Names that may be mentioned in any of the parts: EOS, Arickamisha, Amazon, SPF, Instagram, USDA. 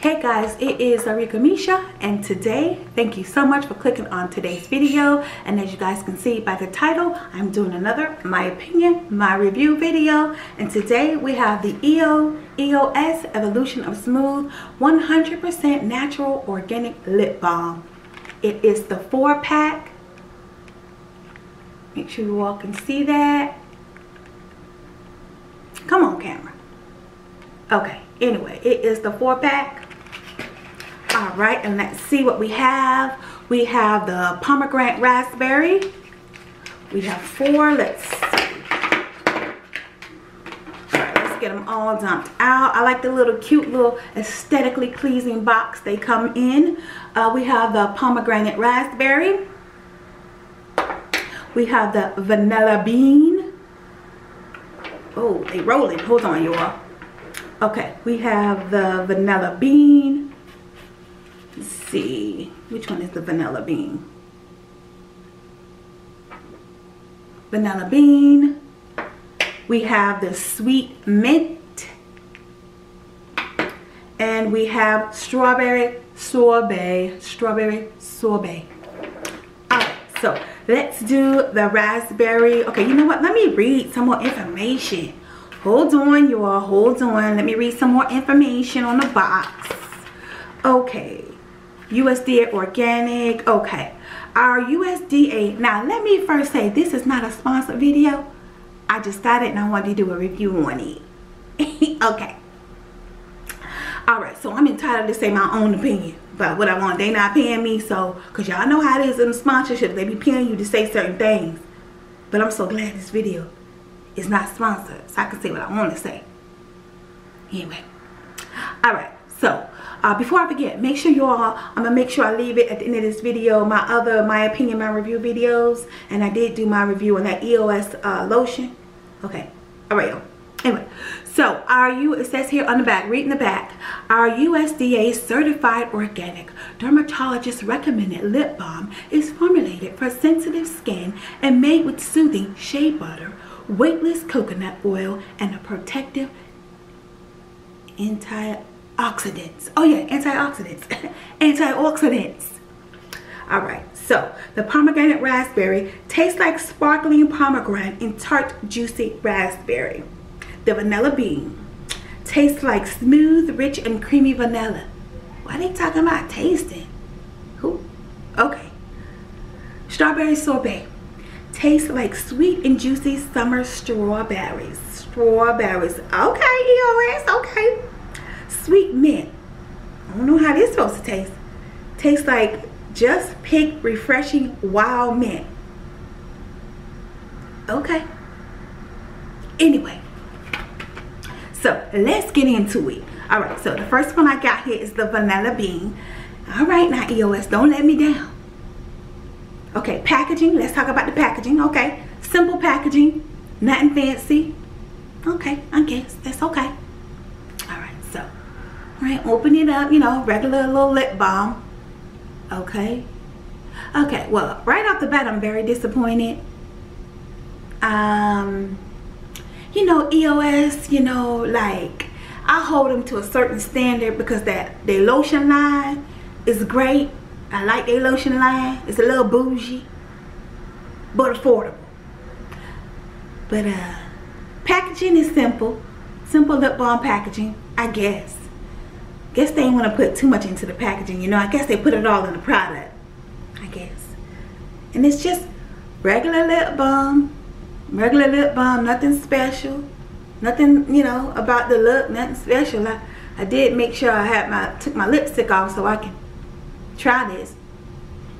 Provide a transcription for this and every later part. Hey guys, it is Arickamisha, and today, thank you so much for clicking on today's video. And as you guys can see by the title, I'm doing another my opinion, my review video. And today we have the EOS Evolution of Smooth 100% Natural Organic Lip Balm. It is the 4-pack. Make sure you all can see that. Come on, camera. Okay, anyway, it is the 4-pack. All right, and let's see what we have. We have the pomegranate raspberry. We have four. Let's get them all dumped out. I like the little cute little aesthetically pleasing box they come in. We have the pomegranate raspberry. We have the vanilla bean. Oh, they rolling. Hold on, y'all. Okay, we have the vanilla bean. Let's see, which one is the vanilla bean? Vanilla bean. We have the sweet mint. And we have strawberry sorbet. Strawberry sorbet. Alright, so let's do the raspberry. Okay, you know what? Let me read some more information. Hold on, you all. Hold on. Let me read some more information on the box. Okay. USDA organic. Okay, our USDA. Now let me first say this is not a sponsored video. I just got it and I wanted to do a review on it. Okay, all right, so I'm entitled to say my own opinion, but what I want, they not paying me, so because y'all know how it is in sponsorship, they be paying you to say certain things. But I'm so glad this video is not sponsored, so I can say what I want to say anyway. All right, so before I forget, make sure you all, I'm gonna make sure I leave it at the end of this video, my opinion, my review videos. And I did do my review on that EOS lotion. Okay, all right, y'all. Anyway, so it says here on the back, reading the back, our USDA certified organic dermatologist recommended lip balm is formulated for sensitive skin and made with soothing shea butter, weightless coconut oil, and a protective antioxidants. Oh yeah, antioxidants. Antioxidants. All right, so the pomegranate raspberry tastes like sparkling pomegranate and tart, juicy raspberry. The vanilla bean tastes like smooth, rich, and creamy vanilla. Why are they talking about tasting? Who? Okay. Strawberry sorbet tastes like sweet and juicy summer strawberries. Strawberries. Okay, EOS. Okay. Sweet mint. I don't know how this is supposed to taste. Tastes like just picked, refreshing, wild mint. Okay. Anyway. So, let's get into it. Alright, so the first one I got here is the vanilla bean. Alright, now EOS, don't let me down. Okay, packaging. Let's talk about the packaging. Okay. Simple packaging. Nothing fancy. Okay, I guess. That's okay. Alright, so. Right, open it up, you know, regular little lip balm. Okay. Okay, well, right off the bat, I'm very disappointed. You know, EOS, you know, like, I hold them to a certain standard because their lotion line is great. I like their lotion line. It's a little bougie, but affordable. But, packaging is simple. Simple lip balm packaging, I guess. Guess they didn't want to put too much into the packaging, you know. I guess they put it all in the product, I guess. And it's just regular lip balm, nothing special, nothing, you know, about the look, nothing special. I did make sure I had took my lipstick off so I can try this.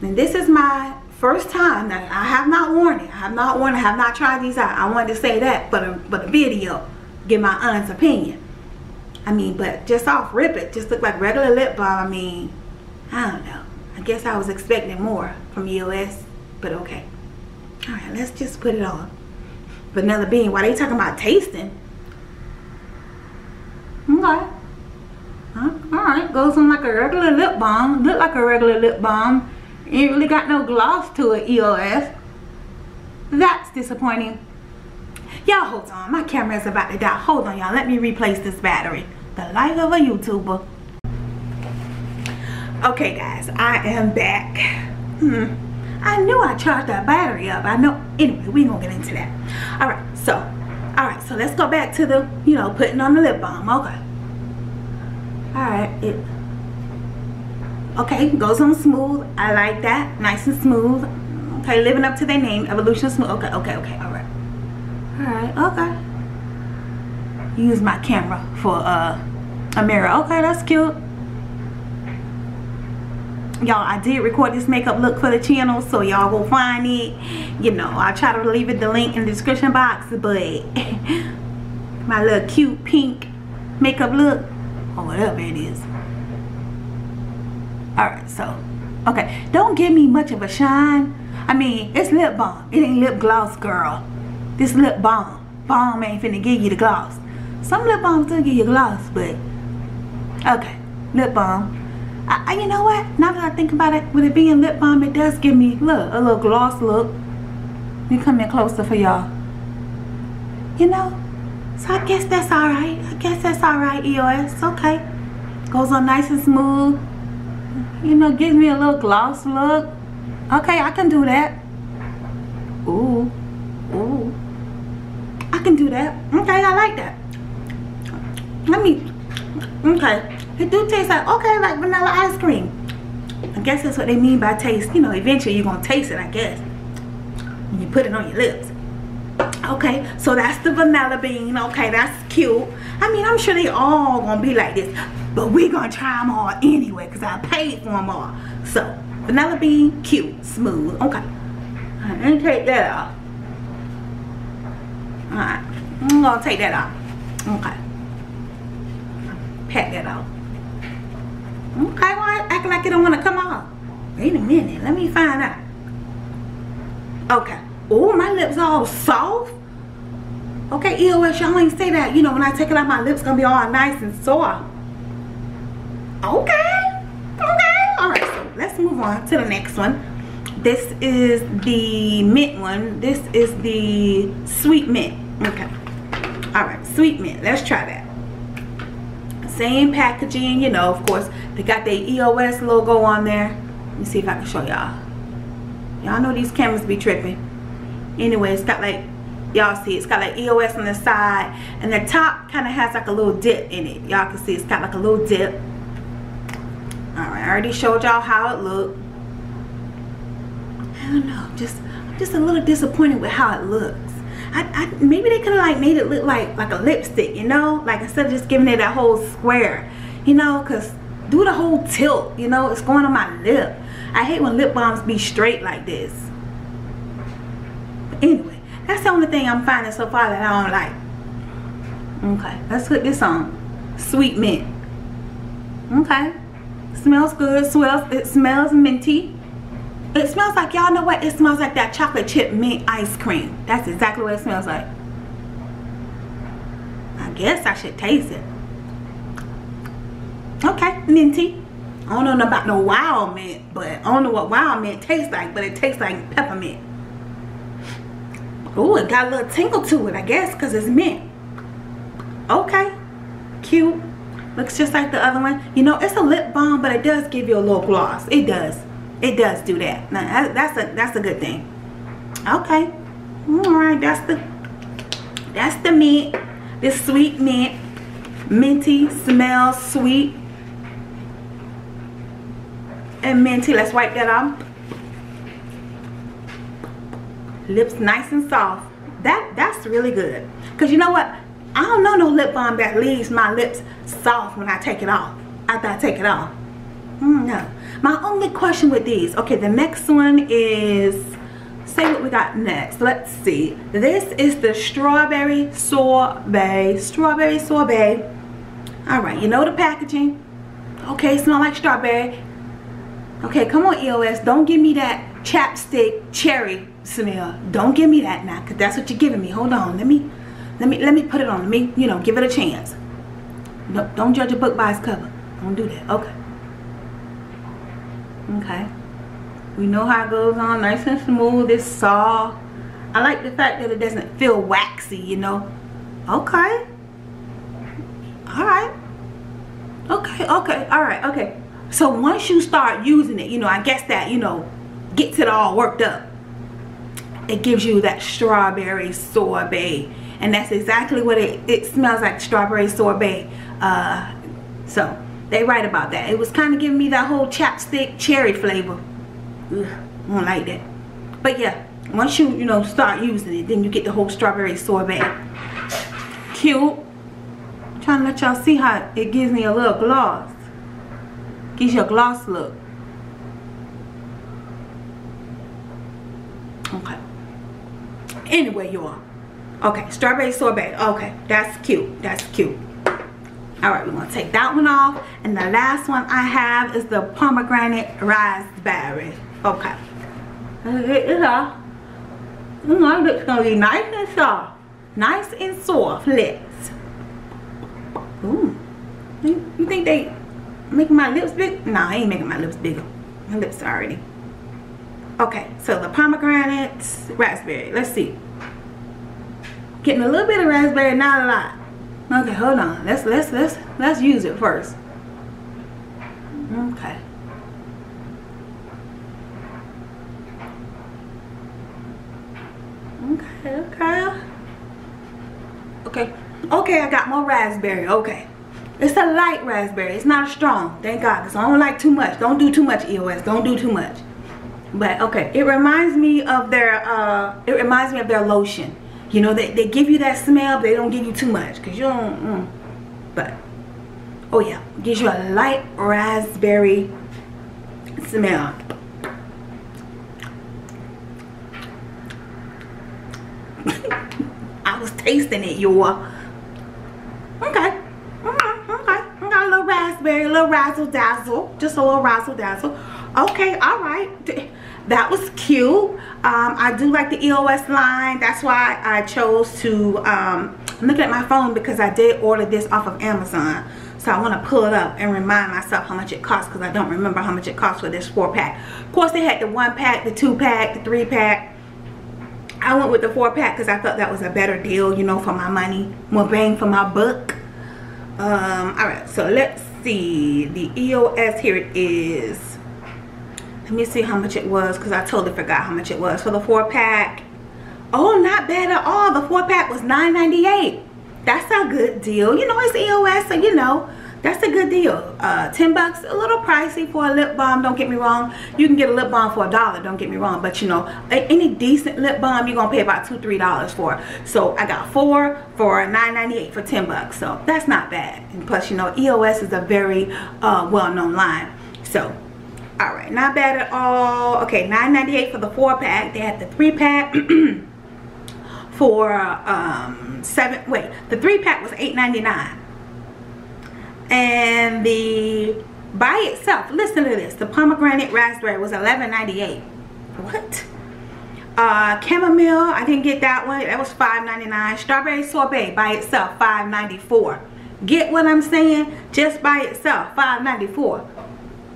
And this is my first time. Now, I have not worn it. I have not worn it. I have not tried these out. I wanted to say that for the video, give my honest opinion. I mean, but just off rip, it just looked like regular lip balm. I mean, I don't know. I guess I was expecting more from EOS, but okay. All right, let's just put it on. Vanilla bean, why they talking about tasting? Okay. Alright, goes on like a regular lip balm. Look like a regular lip balm. It ain't really got no gloss to it, EOS. That's disappointing. Y'all hold on, my camera is about to die. Hold on, y'all, let me replace this battery. The life of a YouTuber. Okay guys, I am back. I knew I charged that battery up. I know. Anyway, we gonna get into that. All right, so let's go back to the, you know, putting on the lip balm. Okay. Alright, okay, goes on smooth. I like that. Nice and smooth. Okay, living up to their name, Evolution Smooth. Okay, alright. Okay. Use my camera for a mirror. Okay, that's cute. Y'all, I did record this makeup look for the channel, so y'all will find it. You know, I try to leave it the link in the description box, but my little cute pink makeup look, or whatever it is. Alright, so, okay. Don't give me much of a shine. I mean, it's lip balm. It ain't lip gloss, girl. This lip balm. Balm ain't finna give you the gloss. Some lip balms do give you gloss, but, okay, lip balm. You know what? Now that I think about it, with it being lip balm, it does give me, look, a little gloss look. Let me come in closer for y'all. You know? So I guess that's alright. EOS. Okay. Goes on nice and smooth. You know, gives me a little gloss look. Okay, I can do that. Ooh. Ooh. I can do that. Okay, I like that. Let me... Okay. It do taste like, okay, like vanilla ice cream. I guess that's what they mean by taste. You know, eventually you're going to taste it, I guess. And you put it on your lips. Okay, so that's the vanilla bean. Okay, that's cute. I mean, I'm sure they all going to be like this. But we're going to try them all anyway because I paid for them all. So, vanilla bean, cute, smooth. Okay. Alright, let me take that off. Alright, I'm going to take that off. Okay. Pat that off. Okay, why acting like it don't want to come off? Wait a minute, let me find out. Okay. Oh, my lips are all soft. Okay, EOS, y'all ain't say that. You know, when I take it out, my lips gonna be all nice and sore. Okay. Okay. Alright, so let's move on to the next one. This is the mint one. This is the sweet mint. Okay. Alright, sweet mint. Let's try that. Same packaging, you know, of course. They got their EOS logo on there. Let me see if I can show y'all. Y'all know these cameras be tripping. Anyway, it's got like, y'all see, it's got like EOS on the side. And the top kind of has like a little dip in it. Y'all can see it's got like a little dip. Alright, I already showed y'all how it looked. I don't know, I'm just a little disappointed with how it looks. Maybe they could have like made it look like a lipstick, you know? Like instead of just giving it that whole square, you know? Because do the whole tilt, you know? It's going on my lip. I hate when lip balms be straight like this. But anyway, that's the only thing I'm finding so far that I don't like. Okay, let's put this on. Sweet mint. Okay. Smells good. It smells minty. It smells like, y'all know what? It smells like that chocolate chip mint ice cream. That's exactly what it smells like. I guess I should taste it. Okay, minty. I don't know about no wild mint, but I don't know what wild mint tastes like, but it tastes like peppermint. Ooh, it got a little tingle to it, I guess, because it's mint. Okay, cute. Looks just like the other one. You know, it's a lip balm, but it does give you a little gloss. It does. It does do that. Now, that's a good thing. Okay. Alright, that's the mint. This sweet mint. Minty, smells sweet. And minty. Let's wipe that off. Lips nice and soft. That's really good. Because you know what? I don't know no lip balm that leaves my lips soft when I take it off. After I take it off. No. My only question with these, okay, the next one is, say what we got next. Let's see. This is the strawberry sorbet. Strawberry sorbet. Alright, you know the packaging. Okay, smell like strawberry. Okay, come on EOS. Don't give me that chapstick cherry smell. Don't give me that now, because that's what you're giving me. Hold on. Let me put it on. Let me, you know, give it a chance. No, don't judge a book by its cover. Don't do that. Okay. Okay. We know how it goes on. Nice and smooth. It's soft. I like the fact that it doesn't feel waxy, you know. Okay. Alright. Okay. Okay. Alright. Okay. So once you start using it, you know, I guess that, you know, gets it all worked up. It gives you that strawberry sorbet. And that's exactly what it smells like, strawberry sorbet. So they right about that. It was kind of giving me that whole chapstick cherry flavor. Ugh, I don't like that. But yeah, once you know, start using it, then you get the whole strawberry sorbet. Cute. I'm trying to let y'all see how it gives me a little gloss. Gives you a gloss look. Okay. Anyway, you are. Okay, strawberry sorbet. Okay, that's cute. That's cute. Alright, we're going to take that one off. And the last one I have is the pomegranate raspberry. Okay. It's going to be nice and soft. Nice and soft. Let's. Ooh. You think they making my lips big? No, I ain't making my lips bigger. My lips are already. Okay, so the pomegranate raspberry. Let's see. Getting a little bit of raspberry, not a lot. Okay, hold on. Let's use it first. Okay. Okay, okay. Okay. Okay, I got more raspberry. Okay. It's a light raspberry. It's not strong. Thank God. Because I don't like too much. Don't do too much, EOS. Don't do too much. But okay. It reminds me of their lotion. You know, they give you that smell, but they don't give you too much. Because you don't, but, oh yeah. Gives you a light raspberry smell. I was tasting it, y'all. Okay. Okay. Got a little raspberry, a little razzle-dazzle. Just a little razzle-dazzle. Okay, all right. That was cute. I do like the EOS line. That's why I chose to, I'm looking at my phone because I did order this off of Amazon. So I want to pull it up and remind myself how much it costs because I don't remember how much it costs for this 4-pack. Of course, they had the 1-pack, the 2-pack, the 3-pack. I went with the 4-pack because I felt that was a better deal, you know, for my money. More bang for my buck. Alright, so let's see. The EOS, here it is. Let me see how much it was because I totally forgot how much it was for the 4-pack. Oh, not bad at all. The 4-pack was $9.98. That's a good deal. You know, it's EOS, so you know, that's a good deal. 10 bucks, a little pricey for a lip balm, don't get me wrong. You can get a lip balm for $1, don't get me wrong. But you know, any decent lip balm, you're going to pay about $2, $3 for. So I got 4 for $9.98 for 10 bucks. So that's not bad. And plus, you know, EOS is a very well-known line. So. Alright, not bad at all. Okay, $9.98 for the 4-pack. They had the 3-pack for the 3-pack was $8.99. And the by itself, listen to this, the pomegranate raspberry was $11.98. What? Chamomile, I didn't get that one. That was $5.99. Strawberry sorbet by itself, $5.94. Get what I'm saying? Just by itself, $5.94.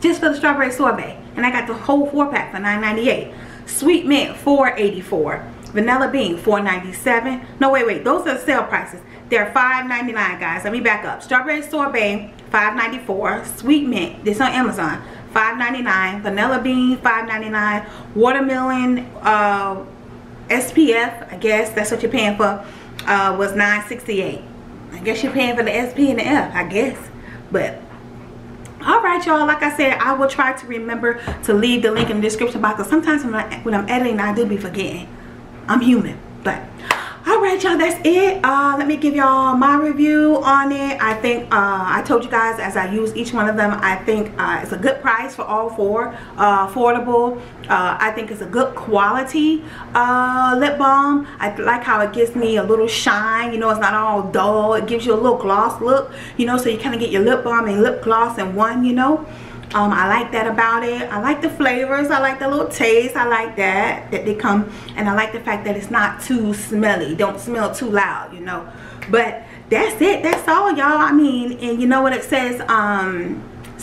Just for the strawberry sorbet. And I got the whole 4-pack for $9.98. Sweet mint, $4.84. Vanilla bean, $4.97. No, wait. Those are sale prices. They're $5.99, guys. Let me back up. Strawberry sorbet, $5.94. Sweet mint, this on Amazon, $5.99. Vanilla bean, $5.99. Watermelon SPF, I guess that's what you're paying for, was $9.68. I guess you're paying for the SP and the F, I guess. But alright, y'all, like I said, I will try to remember to leave the link in the description box because sometimes when I'm editing, I do be forgetting. I'm human. But alright, y'all, that's it. Let me give y'all my review on it. I think I told you guys as I use each one of them, I think it's a good price for all 4. Affordable. I think it's a good quality lip balm. I like how it gives me a little shine. You know, it's not all dull. It gives you a little gloss look. You know, so you kind of get your lip balm and lip gloss in one, you know. I like that about it. I like the flavors. I like the little taste. I like that they come. And I like the fact that it's not too smelly. Don't smell too loud, you know. But that's it. That's all, y'all. I mean, and you know what it says?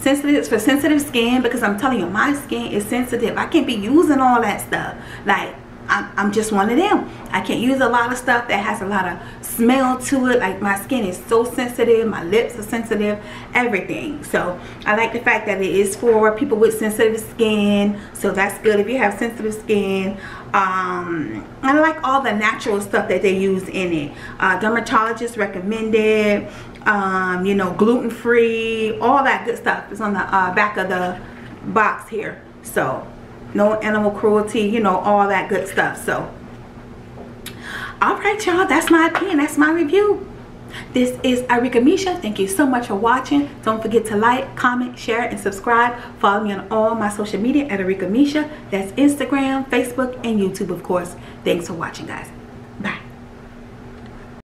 sensitive, for sensitive skin, because I'm telling you, my skin is sensitive. I can't be using all that stuff. Like, I'm just one of them. I can't use a lot of stuff that has a lot of smell to it. Like, my skin is so sensitive, my lips are sensitive, everything. So I like the fact that it is for people with sensitive skin, so that's good if you have sensitive skin. And I like all the natural stuff that they use in it. Dermatologists recommend it, you know, gluten-free, all that good stuff is on the back of the box here. So no animal cruelty, you know, all that good stuff. So alright y'all, that's my opinion, that's my review. This is Arickamisha. Thank you so much for watching. Don't forget to like, comment, share, and subscribe. Follow me on all my social media at Arickamisha. That's Instagram, Facebook, and YouTube, of course. Thanks for watching, guys.